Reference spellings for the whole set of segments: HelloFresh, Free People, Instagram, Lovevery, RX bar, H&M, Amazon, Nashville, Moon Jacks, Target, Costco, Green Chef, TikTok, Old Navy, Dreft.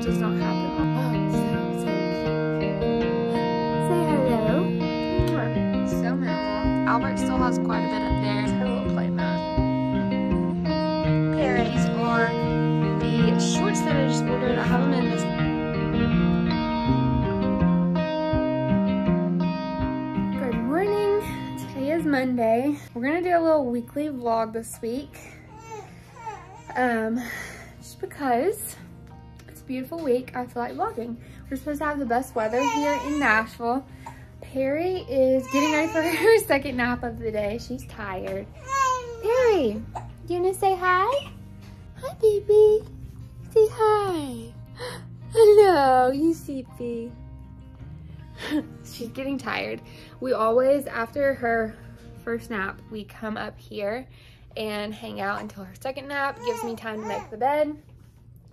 it does not happen always. Say hello. So minimal. Albert still has quite a bit up there. It's her little playmat. Parents are the shorts that I just ordered. I have them in this. Good morning. Today is Monday. We're gonna do a little weekly vlog this week. Just because it's a beautiful week, I feel like vlogging. We're supposed to have the best weather here in Nashville. Perry is getting ready for her second nap of the day. She's tired. Perry, you wanna say hi? Hi, baby. Say hi. Hello, you sleepy. She's getting tired. We always, after her first nap, we come up here and hang out until her second nap. Gives me time to make the bed,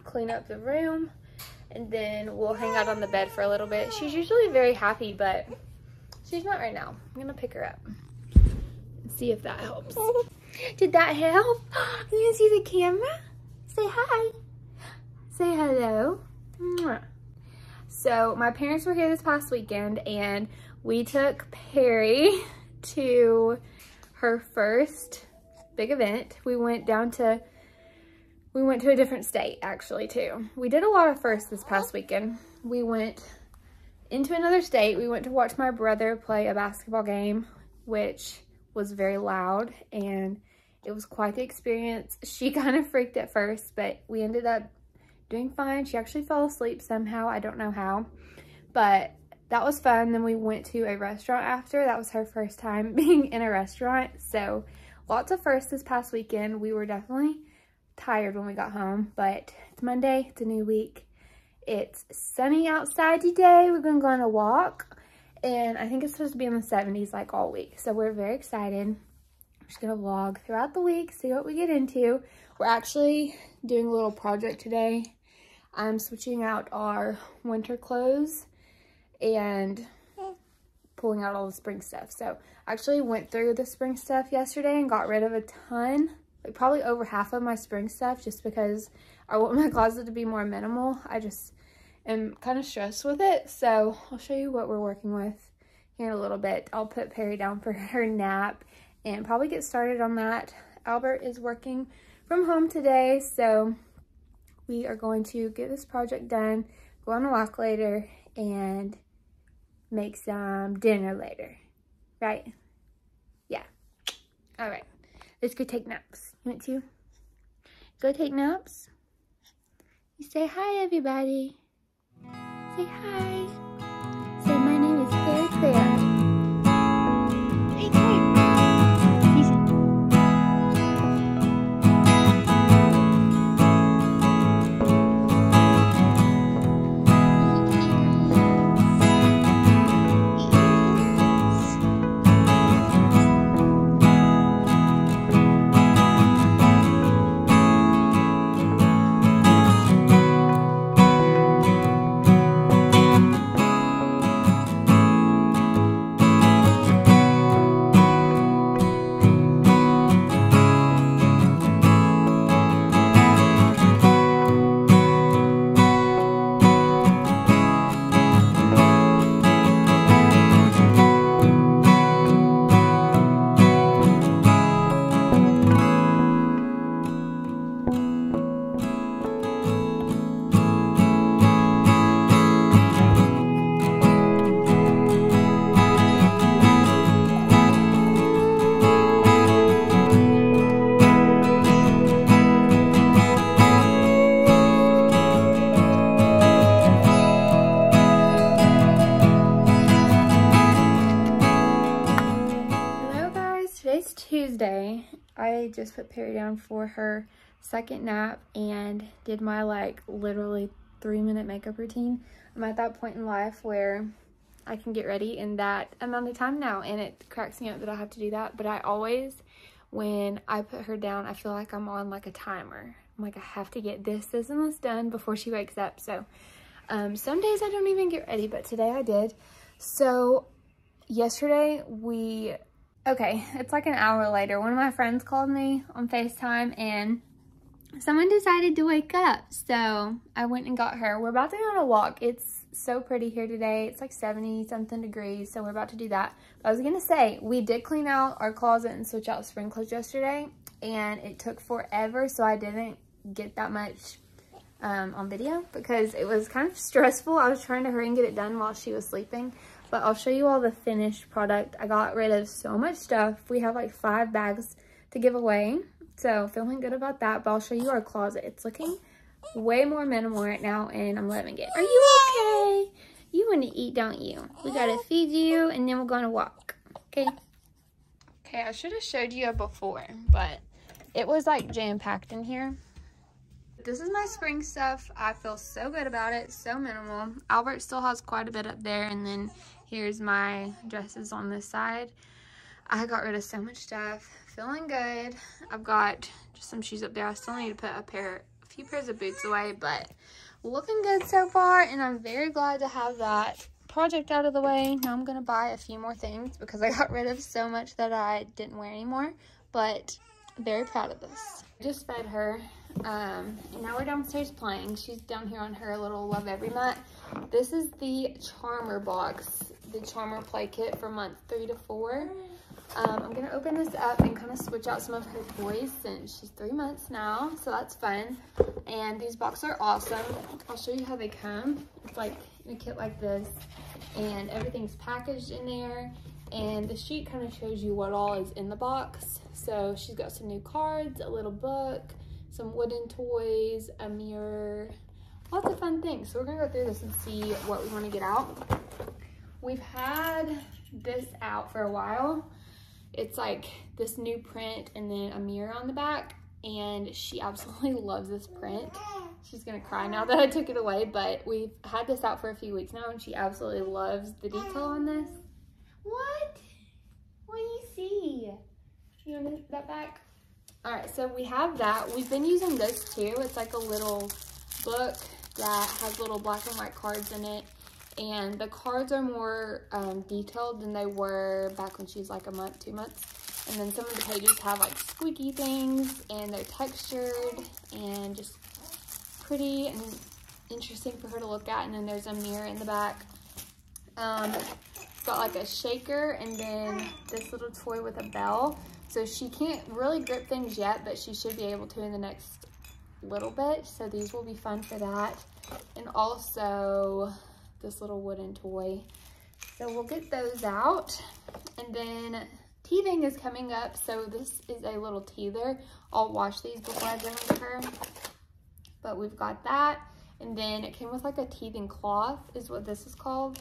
clean up the room, and then we'll hang out on the bed for a little bit. She's usually very happy, but she's not right now. I'm gonna pick her up and see if that helps. Did that help? You can see the camera? Say hi. Say hello. So my parents were here this past weekend and we took Perry to her first big event. We went to a different state actually too. We did a lot of firsts this past weekend. We went into another state. We went to watch my brother play a basketball game, which was very loud and it was quite the experience. She kind of freaked at first, but we ended up doing fine. She actually fell asleep somehow. I don't know how, but that was fun. Then we went to a restaurant after. That was her first time being in a restaurant. So lots of firsts this past weekend. We were definitely tired when we got home, but it's Monday, it's a new week. It's sunny outside today. We're gonna go on a walk, and I think it's supposed to be in the 70s like all week. So we're very excited. We're just gonna vlog throughout the week, see what we get into. We're actually doing a little project today. I'm switching out our winter clothes and pulling out all the spring stuff. So I actually went through the spring stuff yesterday and got rid of a ton, like probably over half of my spring stuff, just because I want my closet to be more minimal. I just am kind of stressed with it. So I'll show you what we're working with here in a little bit. I'll put Perry down for her nap and probably get started on that. Albert is working from home today, so we are going to get this project done, go on a walk later, and make some dinner later, right? Yeah. All right, let's go take naps. You want to go take naps? You say hi, everybody. Say hi. Say my name is Claire. Hey, Claire. I just put Perry down for her second nap and did my like literally 3-minute makeup routine. I'm at that point in life where I can get ready in that amount of time now, and it cracks me up that I have to do that. But I always, when I put her down, I feel like I'm on like a timer. I'm like, I have to get this and this done before she wakes up. So some days I don't even get ready, but today I did. So yesterday okay, it's like an hour later. One of my friends called me on FaceTime and someone decided to wake up, so I went and got her. We're about to go on a walk. It's so pretty here today. It's like 70 something degrees, so we're about to do that. But I was gonna say, we did clean out our closet and switch out spring clothes yesterday, and it took forever, so I didn't get that much on video because it was kind of stressful. I was trying to hurry and get it done while she was sleeping. But I'll show you all the finished product. I got rid of so much stuff. We have like 5 bags to give away, so feeling good about that. But I'll show you our closet. It's looking way more minimal right now, and I'm loving it. Are you okay? You want to eat, don't you? We gotta feed you, and then we're gonna walk. Okay. Okay, I should have showed you before, but it was like jam-packed in here. This is my spring stuff. I feel so good about it. So minimal. Albert still has quite a bit up there, and then here's my dresses on this side. I got rid of so much stuff. Feeling good. I've got just some shoes up there. I still need to put a few pairs of boots away, but looking good so far, and I'm very glad to have that project out of the way. Now I'm gonna buy a few more things because I got rid of so much that I didn't wear anymore, but very proud of this. I just fed her, and now we're downstairs playing. She's down here on her little Lovevery mat. This is the Charmer box, the Charmer play kit for month 3 to 4. I'm gonna open this up and kind of switch out some of her toys since she's 3 months now, so that's fun. And these boxes are awesome. I'll show you how they come. It's like in a kit like this, and everything's packaged in there. And the sheet kind of shows you what all is in the box. So she's got some new cards, a little book, some wooden toys, a mirror, lots of fun things. So we're gonna go through this and see what we want to get out. We've had this out for a while. It's like this new print and then a mirror on the back, and she absolutely loves this print. She's gonna cry now that I took it away, but we've had this out for a few weeks now, and she absolutely loves the detail on this. What? What do you see? You want that back? All right, so we have that. We've been using this too. It's like a little book that has little black and white cards in it. And the cards are more detailed than they were back when she was like a month, 2 months. And then some of the pages have like squeaky things, and they're textured and just pretty and interesting for her to look at. And then there's a mirror in the back. Got like a shaker, and then this little toy with a bell. So she can't really grip things yet, but she should be able to in the next little bit. So these will be fun for that. And also this little wooden toy. So we'll get those out. And then teething is coming up. So this is a little teether. I'll wash these before I bring them to her. But we've got that. And then it came with like a teething cloth is what this is called.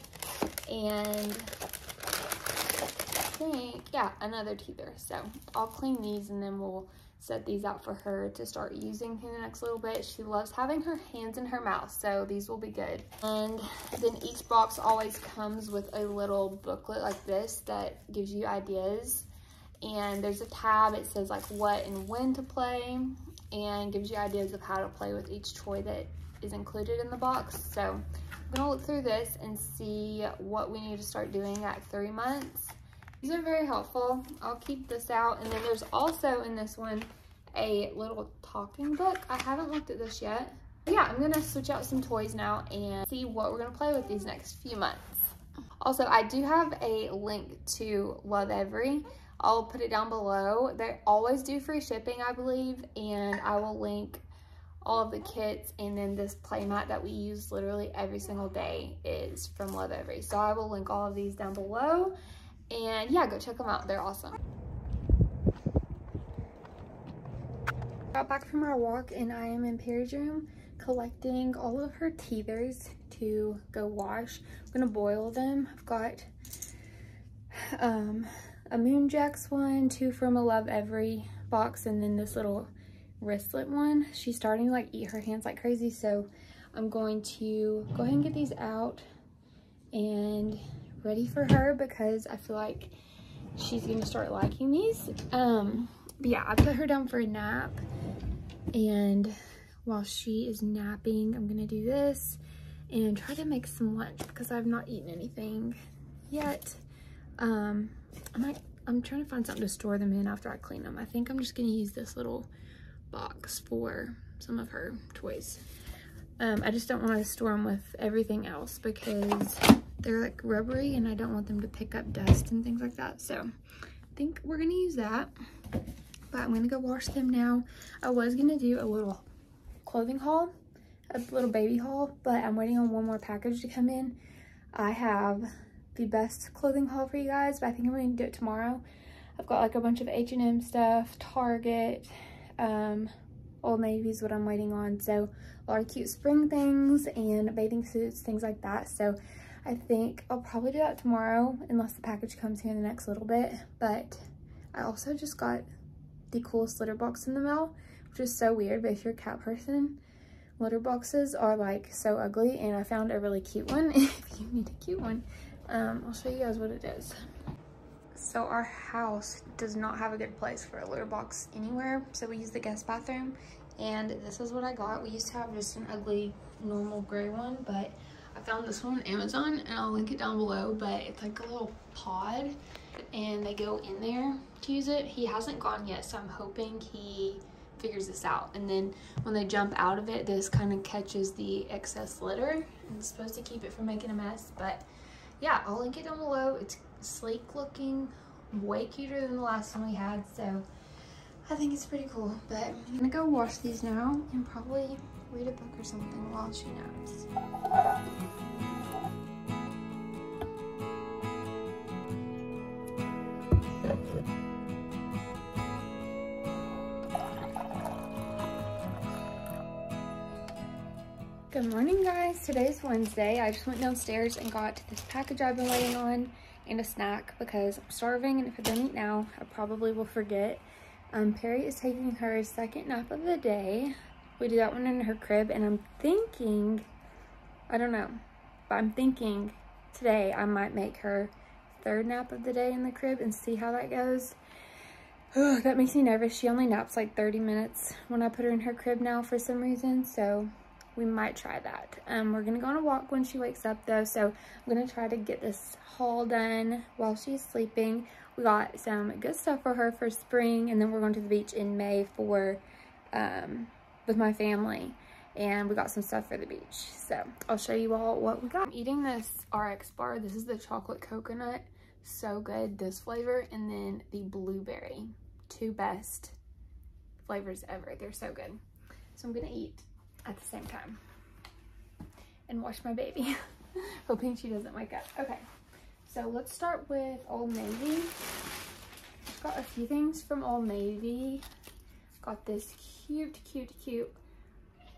And I think, yeah, another teether. So I'll clean these, and then we'll set these out for her to start using in the next little bit. She loves having her hands in her mouth, so these will be good. And then each box always comes with a little booklet like this that gives you ideas. And there's a tab, it says like what and when to play, and gives you ideas of how to play with each toy that is included in the box. So I'm gonna look through this and see what we need to start doing at 3 months. These are very helpful. I'll keep this out. And then there's also in this one a little talking book. I haven't looked at this yet. But yeah, I'm gonna switch out some toys now and see what we're gonna play with these next few months. Also, I do have a link to Lovevery. I'll put it down below. They always do free shipping, I believe, and I will link all of the kits, and then this play mat that we use literally every single day is from Lovevery. So I will link all of these down below, and yeah, go check them out. They're awesome. Got back from our walk, and I am in Perry's room collecting all of her teethers to go wash. I'm gonna boil them. I've got a Moon Jacks one, 2 from a Lovevery box, and then this little wristlet one. She's starting to like eat her hands like crazy, so I'm going to go ahead and get these out and ready for her because I feel like she's gonna start liking these. But yeah, I put her down for a nap, and while she is napping, I'm gonna do this and try to make some lunch because I've not eaten anything yet. I'm trying to find something to store them in after I clean them. I think I'm just gonna use this little box for some of her toys. I just don't want to store them with everything else because they're like rubbery and I don't want them to pick up dust and things like that. So I think we're going to use that, but I'm going to go wash them now. I was going to do a little clothing haul, a little baby haul, but I'm waiting on one more package to come in. I have the best clothing haul for you guys, but I think I'm going to do it tomorrow. I've got like a bunch of H&M stuff, Target, Old Navy is what I'm waiting on. So a lot of cute spring things and bathing suits, things like that. So I think I'll probably do that tomorrow unless the package comes here in the next little bit. But I also just got the coolest litter box in the mail, which is so weird. But if you're a cat person, litter boxes are like so ugly. And I found a really cute one if you need a cute one. I'll show you guys what it is. So our house does not have a good place for a litter box anywhere, so we use the guest bathroom, and this is what I got. We used to have just an ugly normal gray one, but I found this one on Amazon and I'll link it down below, but it's like a little pod and they go in there to use it. He hasn't gone yet, so I'm hoping he figures this out, and then when they jump out of it, this kind of catches the excess litter and it's supposed to keep it from making a mess. But yeah, I'll link it down below. It's sleek looking, way cuter than the last one we had, so I think it's pretty cool. But I'm gonna go wash these now and probably read a book or something while she naps. Good morning, guys. Today's Wednesday. I just went downstairs and got this package I've been waiting on and a snack because I'm starving, and if I don't eat now, I probably will forget. Perry is taking her second nap of the day. We did that one in her crib, and I'm thinking, I don't know, but I'm thinking today I might make her third nap of the day in the crib and see how that goes. Oh, that makes me nervous. She only naps like 30 minutes when I put her in her crib now for some reason, so we might try that. We're gonna go on a walk when she wakes up though, so I'm gonna try to get this haul done while she's sleeping. We got some good stuff for her for spring, and then we're going to the beach in May for, with my family, and we got some stuff for the beach. So I'll show you all what we got. I'm eating this RX bar. This is the chocolate coconut, so good, this flavor, and then the blueberry, two best flavors ever. They're so good. So I'm gonna eat at the same time and watch my baby, hoping she doesn't wake up. Okay, so let's start with Old Navy. Got a few things from Old Navy. Got this cute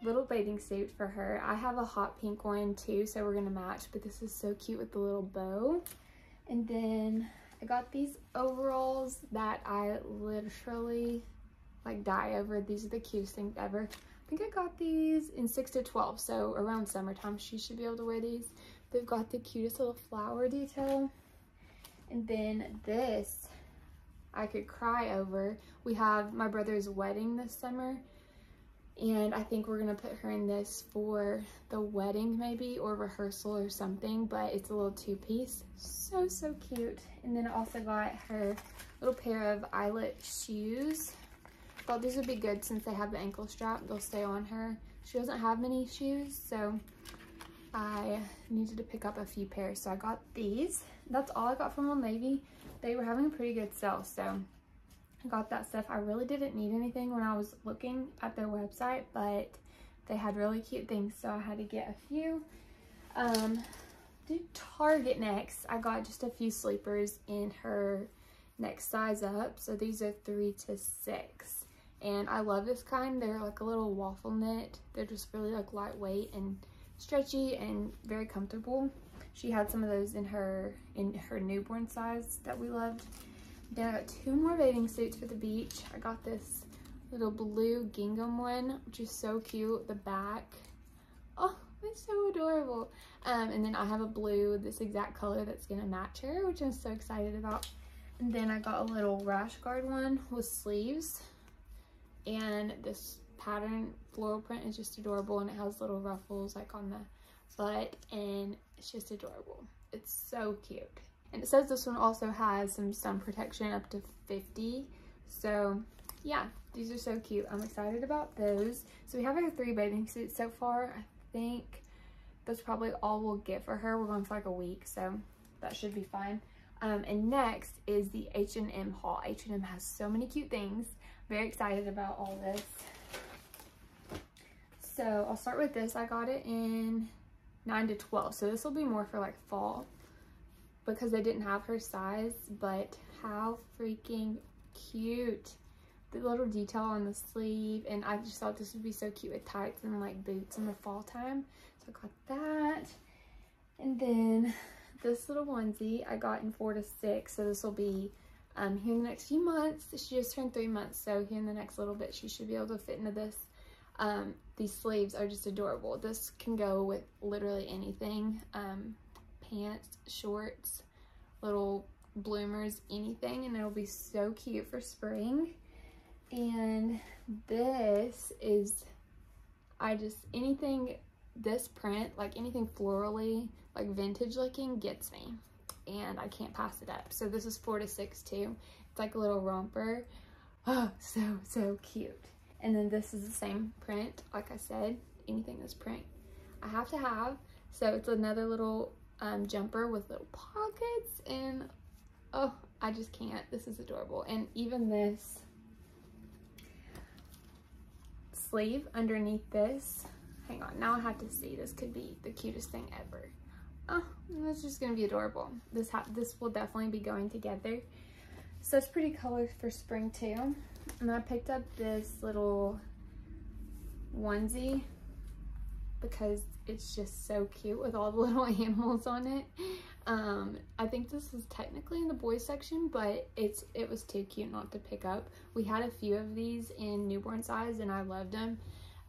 little bathing suit for her. I have a hot pink one too, so we're gonna match, but this is so cute with the little bow. And then I got these overalls that I literally like die over. These are the cutest things ever. I think I got these in 6 to 12, so around summertime she should be able to wear these. They've got the cutest little flower detail. And then this I could cry over. We have my brother's wedding this summer, and I think we're gonna put her in this for the wedding maybe, or rehearsal or something, but it's a little two-piece, so cute. And then I also got her little pair of eyelet shoes. Thought these would be good since they have the ankle strap, they'll stay on her. She doesn't have many shoes, so I needed to pick up a few pairs, so I got these. That's all I got from Old Navy. They were having a pretty good sale, so I got that stuff. I really didn't need anything when I was looking at their website, but they had really cute things, so I had to get a few. Do Target next. I got just a few sleepers in her next size up, so these are 3 to 6. And I love this kind. They're like a little waffle knit. They're just really like lightweight and stretchy and very comfortable. She had some of those in her newborn size that we loved. Then I got two more bathing suits for the beach. I got this little blue gingham one, which is so cute. The back, oh, it's so adorable. And then I have a blue, this exact color that's gonna match her, which I'm so excited about. And then I got a little rash guard one with sleeves. And this pattern floral print is just adorable, and it has little ruffles like on the butt, and it's just adorable. It's so cute. And it says this one also has some sun protection up to 50, so yeah, these are so cute. I'm excited about those. So we have our 3 bathing suits so far. I think that's probably all we'll get for her. We're going for like a week, so that should be fine. And next is the H&M haul. H&M has so many cute things. Very excited about all this. So I'll start with this. I got it in 9 to 12, so this will be more for like fall because they didn't have her size, but how freaking cute. The little detail on the sleeve, and I just thought this would be so cute with tights and like boots in the fall time. So I got that. And then this little onesie I got in 4 to 6, so this will be here in the next few months. She just turned 3 months, so here in the next little bit she should be able to fit into this. These sleeves are just adorable. This can go with literally anything. Pants, shorts, little bloomers, anything, and it'll be so cute for spring. And this is, I just, anything this print, like anything florally, like vintage looking, gets me, and I can't pass it up. So this is 4 to 6 too. It's like a little romper. Oh, so cute. And then this is the same print. Like I said, anything this print I have to have. So it's another little jumper with little pockets, and oh, I just can't. This is adorable. And even this sleeve underneath this, hang on, now I have to see, this could be the cutest thing ever. Oh, that's just gonna be adorable. This will definitely be going together. So it's pretty colors for spring too. And I picked up this little onesie because it's just so cute with all the little animals on it. I think this was technically in the boys section, but it was too cute not to pick up. We had a few of these in newborn size and I loved them.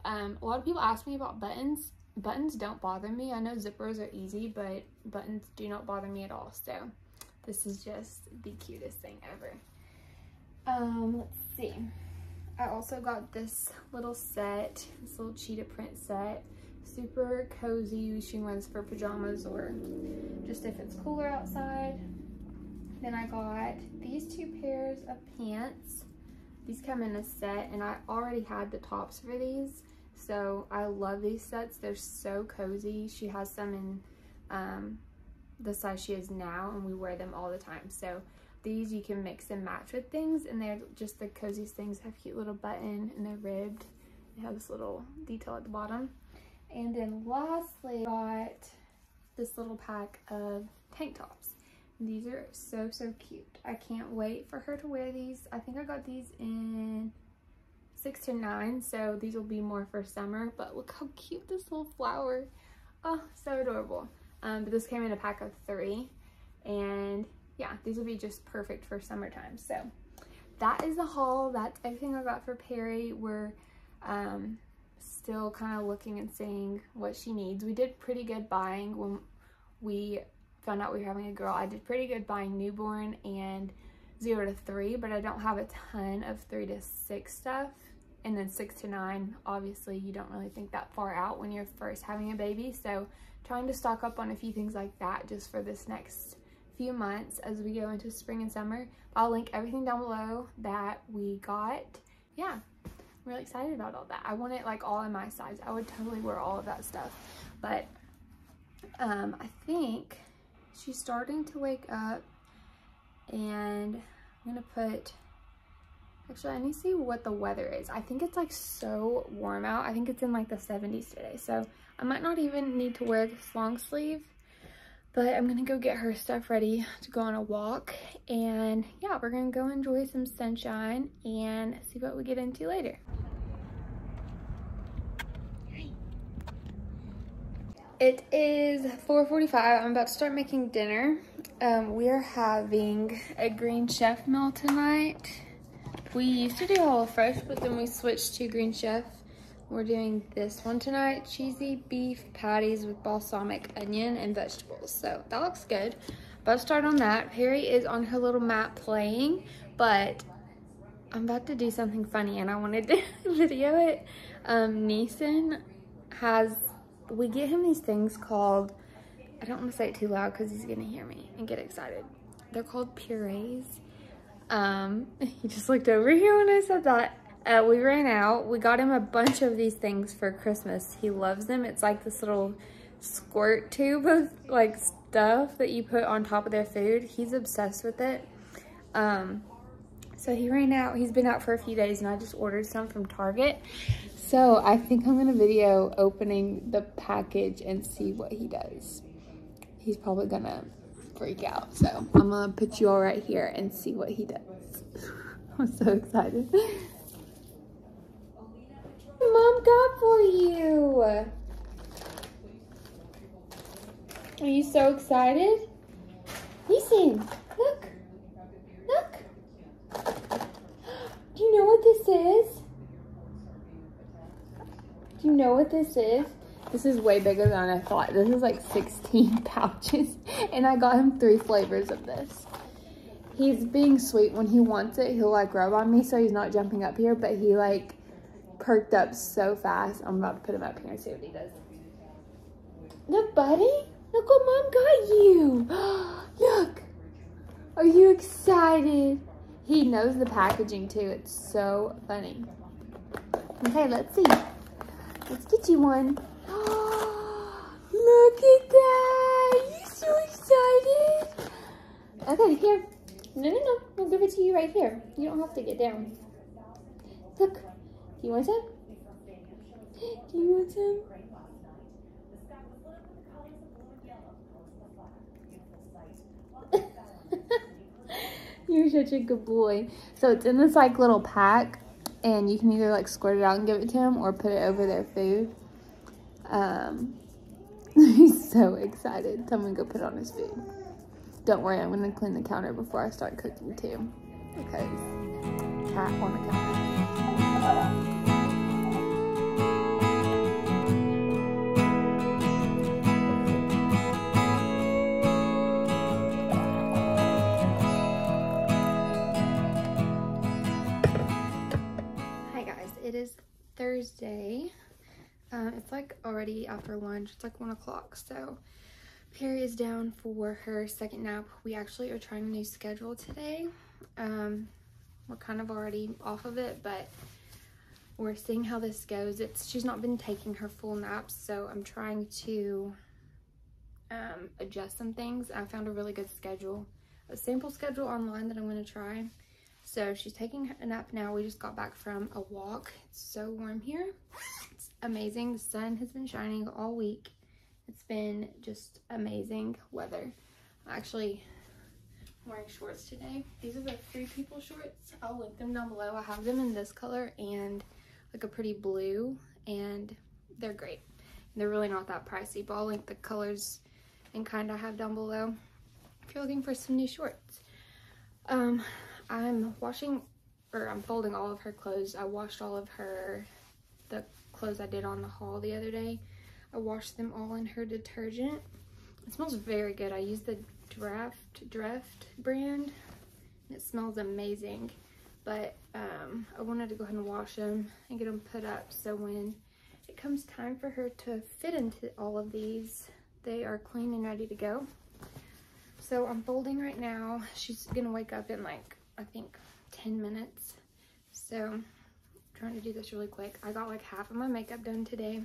A lot of people ask me about buttons. Buttons don't bother me. I know zippers are easy, but buttons do not bother me at all. So this is just the cutest thing ever. Let's see. I also got this little set, this little cheetah print set. Super cozy. You can wear this for pajamas or just if it's cooler outside. Then I got these 2 pairs of pants. These come in a set, and I already had the tops for these, so I love these sets. They're so cozy. She has some in the size she is now, and we wear them all the time. So these you can mix and match with things, and they're just the coziest things. They have a cute little button, and they're ribbed. They have this little detail at the bottom. And then lastly, I got this little pack of tank tops. These are so cute. I can't wait for her to wear these. I think I got these in 6 to 9, so these will be more for summer, but look how cute this little flower. Oh, so adorable. But this came in a pack of 3, and yeah, these will be just perfect for summertime. So that is the haul. That's everything I got for Perry. We're still kind of looking and seeing what she needs. We did pretty good buying when we found out we were having a girl. I did pretty good buying newborn and 0 to 3, but I don't have a ton of 3 to 6 stuff. And then 6 to 9, obviously you don't really think that far out when you're first having a baby. So trying to stock up on a few things like that just for this next few months as we go into spring and summer. I'll link everything down below that we got. Yeah, I'm really excited about all that. I want it like all in my size. I would totally wear all of that stuff. But I think she's starting to wake up, and I'm gonna put, actually I need to see what the weather is. I think it's like so warm out. I think it's in like the 70s today, so I might not even need to wear this long sleeve, but I'm gonna go get her stuff ready to go on a walk. And yeah, we're gonna go enjoy some sunshine and see what we get into later. It is 4:45. I'm about to start making dinner. We are having a Green Chef meal tonight. We used to do HelloFresh, but then we switched to Green Chef. We're doing this one tonight. Cheesy beef patties with balsamic onion and vegetables. So that looks good. About to start on that. Perry is on her little mat playing, but I'm about to do something funny and I wanted to video it. Neeson has... we get him these things called, I don't want to say it too loud because he's gonna hear me and get excited. They're called purees. He just looked over here when I said that. We ran out. We got him a bunch of these things for Christmas. He loves them. It's like this little squirt tube of like stuff that you put on top of their food. He's obsessed with it. So he ran out. He's been out for a few days, and I just ordered some from Target. So I think I'm gonna video opening the package and see what he does. He's probably gonna freak out. So I'm gonna put you all right here and see what he does. I'm so excited. Mom got for you. Are you so excited? Listen, look. Do you know what this is? Do you know what this is? This is way bigger than I thought. This is like 16 pouches, and I got him 3 flavors of this. He's being sweet. When he wants it, he'll like rub on me, so he's not jumping up here, but he like perked up so fast. I'm about to put him up here and see what he does. Look, buddy. Look what Mom got you. Look. Are you excited? He knows the packaging too. It's so funny. Okay, let's see. Let's get you one. Look at that. You're so excited. Okay, here. No. I'll give it to you right here. You don't have to get down. Look. Do you want some? Do you want some? You're such a good boy. So it's in this like little pack, and you can either like squirt it out and give it to him or put it over their food. He's so excited. So I'm gonna go put it on his food. Don't worry, I'm gonna clean the counter before I start cooking too, because cat on the counter. It is Thursday. It's like already after lunch. It's like 1 o'clock. So Perry is down for her second nap. We actually are trying a new schedule today. We're kind of already off of it, but we're seeing how this goes. She's not been taking her full naps, so I'm trying to adjust some things. I found a really good schedule, a sample schedule online that I'm going to try. So she's taking a nap now. We just got back from a walk. It's so warm here. It's amazing. The sun has been shining all week. It's been just amazing weather. Actually, I'm wearing shorts today. These are the Free People shorts. I'll link them down below. I have them in this color and like a pretty blue, and they're great. And they're really not that pricey, but I'll link the colors and kind I have down below if you're looking for some new shorts. I'm washing, or I'm folding all of her clothes. I washed all of her, the clothes I did on the haul the other day. I washed them all in her detergent. It smells very good. I use the Dreft brand, and it smells amazing. But I wanted to go ahead and wash them and get them put up, so when it comes time for her to fit into all of these, they are clean and ready to go. So I'm folding right now. She's gonna wake up in like, I think 10 minutes. So I'm trying to do this really quick. I got like half of my makeup done today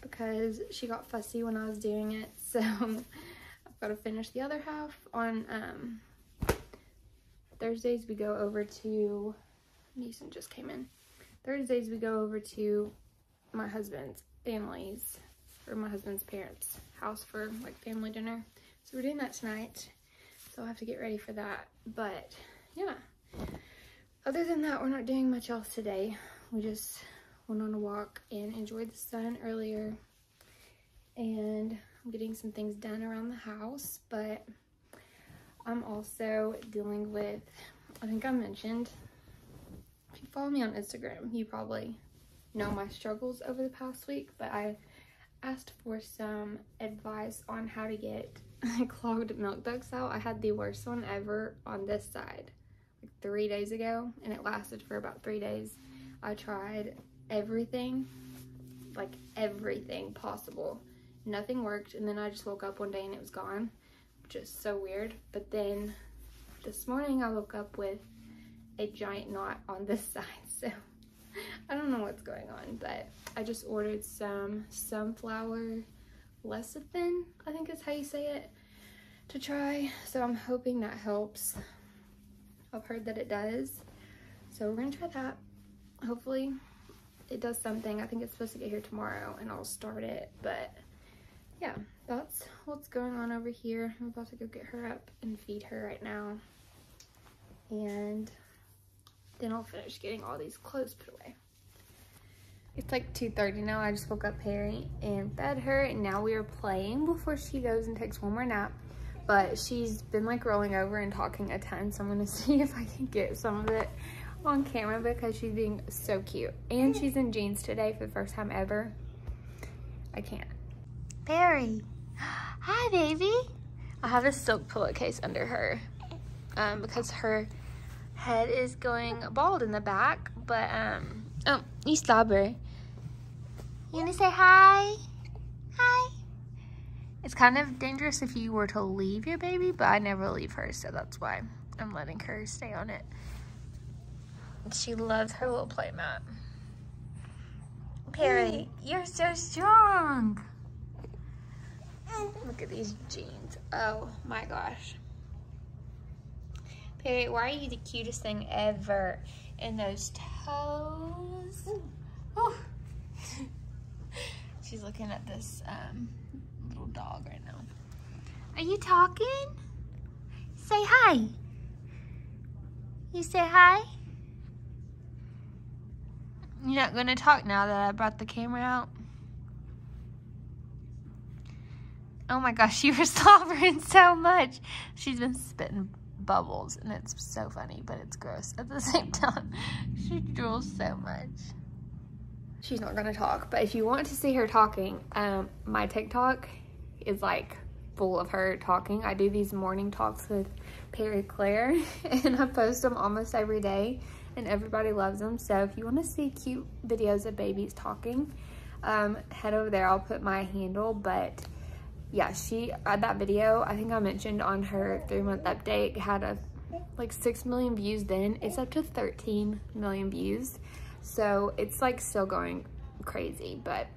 because she got fussy when I was doing it. So I've got to finish the other half. On Thursdays we go over to, Neeson just came in. Thursdays we go over to my husband's family's, or my husband's parents' house for like family dinner. So we're doing that tonight. So I'll have to get ready for that, but yeah, other than that, we're not doing much else today. We just went on a walk and enjoyed the sun earlier, and I'm getting some things done around the house, but I'm also dealing with, I think I mentioned, if you follow me on Instagram, you probably know my struggles over the past week, but I asked for some advice on how to get clogged milk ducts out. I had the worst one ever on this side like 3 days ago, and it lasted for about 3 days. I tried everything, like everything possible. Nothing worked, and then I just woke up one day and it was gone, which is so weird. But then This morning I woke up with a giant knot on this side, so I don't know what's going on, but I just ordered some sunflower lecithin, I think is how you say it, to try. So I'm hoping that helps. I've heard that it does. So we're gonna try that. Hopefully it does something. I think it's supposed to get here tomorrow and I'll start it, but yeah, that's what's going on over here. I'm about to go get her up and feed her right now. And then I'll finish getting all these clothes put away. It's like 2:30 now. I just woke up Harry and fed her, and now we are playing before she goes and takes one more nap. But she's been like rolling over and talking a ton, so I'm gonna see if I can get some of it on camera because she's being so cute. And she's in jeans today for the first time ever. I can't. Perry. Hi, baby. I have a silk pillowcase under her because her head is going bald in the back, but oh, you stop her. You wanna say hi? Hi. It's kind of dangerous if you were to leave your baby, but I never leave her, so that's why I'm letting her stay on it. She loves her little play mat. Perry, you're so strong. Look at these jeans. Oh my gosh. Perry, why are you the cutest thing ever? And those toes. Ooh. She's looking at this little dog right now. Are you talking? Say hi. You say hi? You're not going to talk now that I brought the camera out? Oh my gosh, you were slobbering so much. She's been spitting bubbles, and it's so funny, but it's gross at the same time. She drools so much. She's not gonna talk, but if you want to see her talking, my TikTok is like full of her talking. I do these morning talks with Perry Claire, and I post them almost every day, and everybody loves them. So if you want to see cute videos of babies talking, head over there. I'll put my handle, but yeah, she had that video, I think I mentioned on her 3-month update, had a like 6 million views then. It's up to 13 million views. So it's like still going crazy, but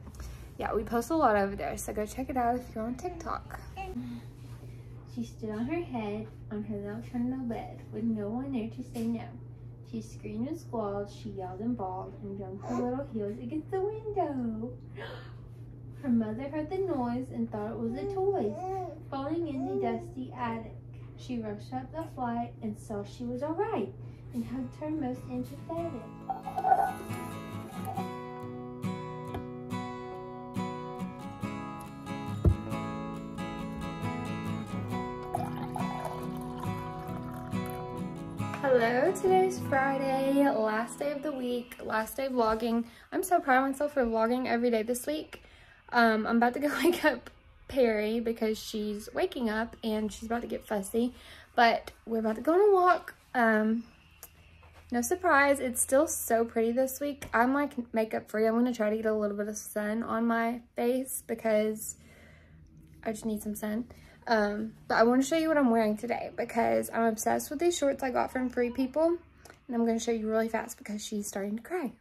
yeah, we post a lot over there. So go check it out if you're on TikTok. She stood on her head on her little trundle bed with no one there to say no. She screamed and squalled, she yelled and bawled and jumped her little heels against the window. Her mother heard the noise and thought it was the toys falling in the dusty attic. She rushed up the flight and saw she was all right and hugged her most empathetic. Hello, today's Friday, last day of the week, last day vlogging. I'm so proud of myself for vlogging every day this week. I'm about to go wake up Perry because she's waking up and she's about to get fussy, but we're about to go on a walk. No surprise, it's still so pretty this week. I'm like makeup free. I'm gonna try to get a little bit of sun on my face because I just need some sun. But I want to show you what I'm wearing today because I'm obsessed with these shorts I got from Free People, and I'm gonna show you really fast because she's starting to cry.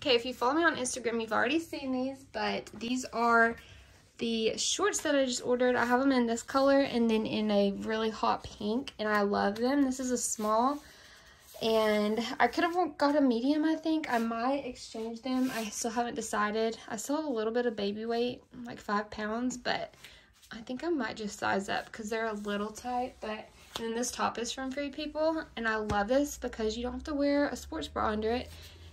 Okay, if you follow me on Instagram, you've already seen these, but these are the shorts that I just ordered. I have them in this color and then in a really hot pink, and I love them. This is a small, and I could have got a medium, I think. I might exchange them. I still haven't decided. I still have a little bit of baby weight, like 5 pounds, but I think I might just size up because they're a little tight, but... And then this top is from Free People, and I love this because you don't have to wear a sports bra under it.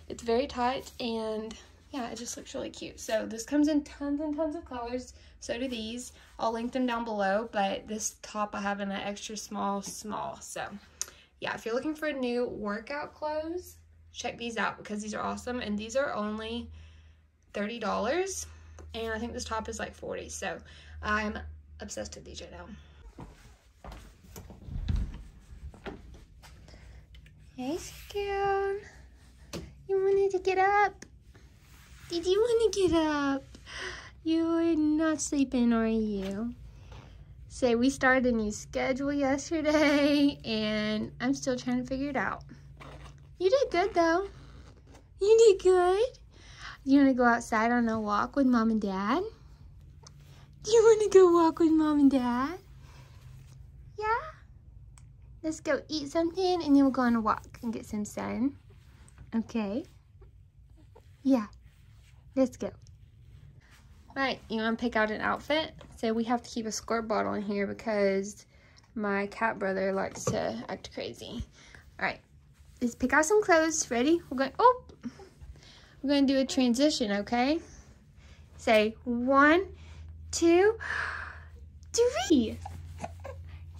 It's very tight, and yeah, it just looks really cute. So this comes in tons and tons of colors. So do these. I'll link them down below, but this top I have in an extra small. So yeah, if you're looking for new workout clothes, check these out because these are awesome. And these are only $30, and I think this top is like $40. So I'm obsessed with these right now. Hey, girl. You wanted to get up? Did you want to get up? You are not sleeping, are you? So we started a new schedule yesterday, and I'm still trying to figure it out. You did good, though. You did good. You want to go outside on a walk with Mom and Dad? Do you want to go walk with Mom and Dad? Yeah? Let's go eat something, and then we'll go on a walk and get some sun. Okay? Yeah. Let's go. Right, you want to pick out an outfit? So we have to keep a squirt bottle in here because my cat brother likes to act crazy. All right, let's pick out some clothes. Ready? We're going to do a transition, okay? Say 1, 2, 3.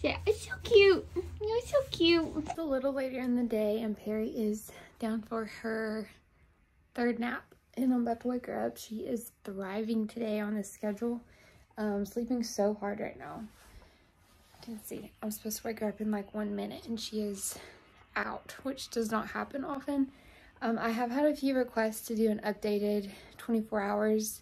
Yeah, it's so cute. You're so cute. It's a little later in the day, and Perry is down for her third nap. And I'm about to wake her up. She is thriving today on this schedule. Sleeping so hard right now. You can see I'm supposed to wake her up in like 1 minute, and she is out, which does not happen often. I have had a few requests to do an updated 24 hours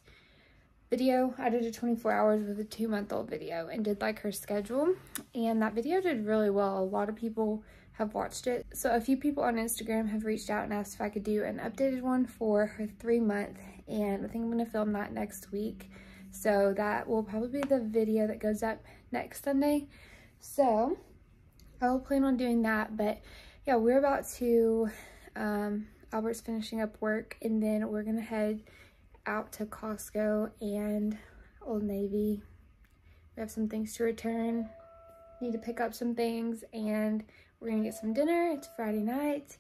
video. I did a 24 hours with a 2-month-old video and did like her schedule, and that video did really well. A lot of people have watched it. So a few people on Instagram have reached out and asked if I could do an updated one for her 3-month, and I think I'm gonna film that next week. So that will probably be the video that goes up next Sunday. So I will plan on doing that, but yeah, we're about to, Albert's finishing up work, and then we're gonna head out to Costco and Old Navy. We have some things to return, need to pick up some things, and we're gonna get some dinner. It's Friday night.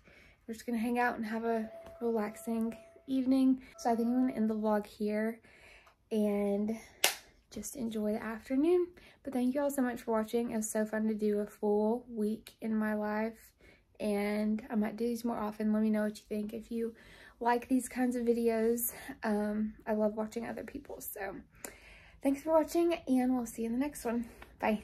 We're just gonna hang out and have a relaxing evening. So I think I'm gonna end the vlog here and just enjoy the afternoon. But thank you all so much for watching. It was so fun to do a full week in my life, and I might do these more often. Let me know what you think if you like these kinds of videos. I love watching other people. So thanks for watching, and we'll see you in the next one. Bye.